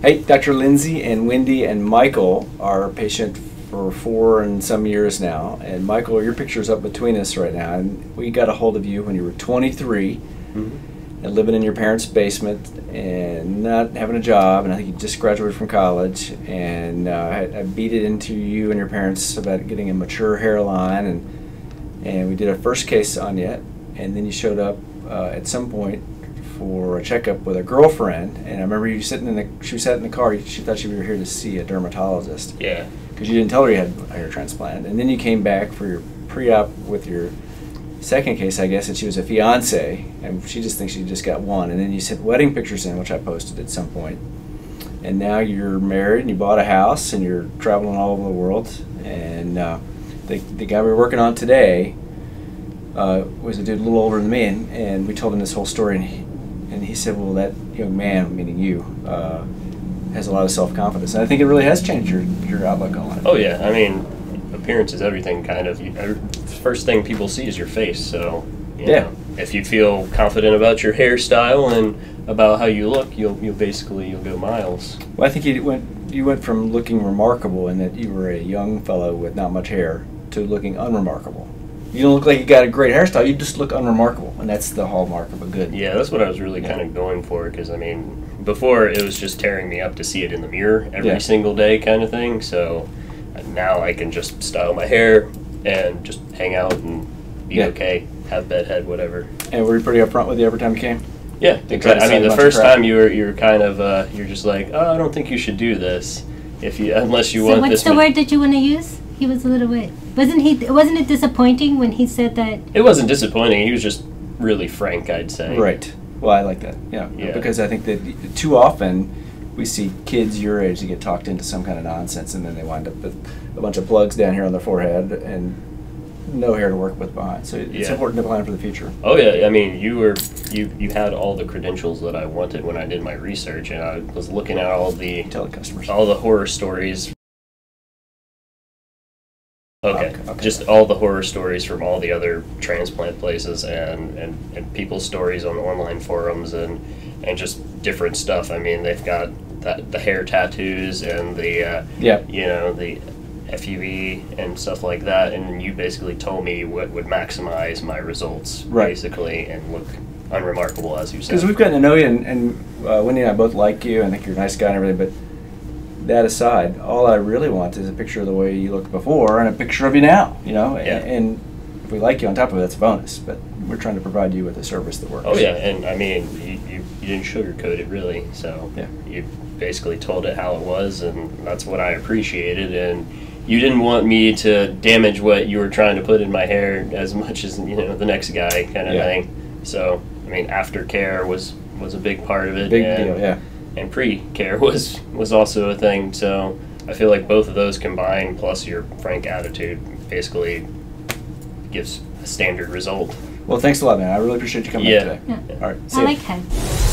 Hey, Dr. Lindsey and Wendy and Michael are patient for 4 and some years now. And Michael, your picture's up between us right now. And we got a hold of you when you were 23 and living in your parents' basement and not having a job. And I think you just graduated from college. And I beat it into you and your parents about getting a mature hairline. And we did our first case on you. And then you showed up at some point for a checkup with a girlfriend, and I remember you sitting in the. She sat in the car. She thought you were here to see a dermatologist. Yeah. Because you didn't tell her you had a hair transplant, and then you came back for your pre-op with your second case, I guess, and she was a fiance, and she just thinks she just got one, and then you sent wedding pictures in, which I posted at some point, and now you're married and you bought a house and you're traveling all over the world, and the guy we're working on today was a dude a little older than me, and we told him this whole story, and he said, well, that young man, meaning you, has a lot of self-confidence. And I think it really has changed your outlook on life. Oh, yeah. I mean, appearance is everything, kind of. First thing people see is your face. So, you know, if you feel confident about your hairstyle and about how you look, you'll go miles. Well, I think you went from looking remarkable in that you were a young fellow with not much hair to looking unremarkable. You don't look like you got a great hairstyle. You just look unremarkable, and that's the hallmark of a good. Yeah, that's what I was really kind of going for, because, I mean, before it was just tearing me up to see it in the mirror every single day kind of thing, so now I can just style my hair and just hang out and be okay, have bedhead, whatever. And were you pretty upfront with you every time you came? Yeah, exactly. I mean, the first time you were kind of, you're just like, oh, I don't think you should do this unless you want this. So what's the word that you want to use? He was a little bit. Wasn't it disappointing when he said that? It wasn't disappointing. He was just really frank, I'd say. Right. Well, I like that. Yeah. Because I think that too often we see kids your age that get talked into some kind of nonsense, and then they wind up with a bunch of plugs down here on their forehead and no hair to work with behind. So it's important to plan for the future. Oh yeah. I mean, you had all the credentials that I wanted when I did my research, and I was looking at all the horror stories. Okay. Just all the horror stories from all the other transplant places and people's stories on online forums and just different stuff. I mean, they've got the hair tattoos and the the FUE and stuff like that. And you basically told me what would maximize my results basically and look unremarkable, as you said. Because we've gotten to know you, and Wendy and I both like you. I think you're a nice guy and everything, but. That aside, all I really want is a picture of the way you looked before and a picture of you now, you know? Yeah. And if we like you on top of it, that's a bonus, but we're trying to provide you with a service that works. Oh, yeah, and I mean, you didn't sugarcoat it, really, so you basically told it how it was, and that's what I appreciated, and you didn't want me to damage what you were trying to put in my hair as much as, you know, the next guy kind of thing. So, I mean, aftercare was a big part of it. Big deal, yeah. And pre-care was also a thing, so I feel like both of those combined, plus your frank attitude, basically gives a standard result. Well, thanks a lot, man. I really appreciate you coming up today. Yeah. All right. See you. I like him.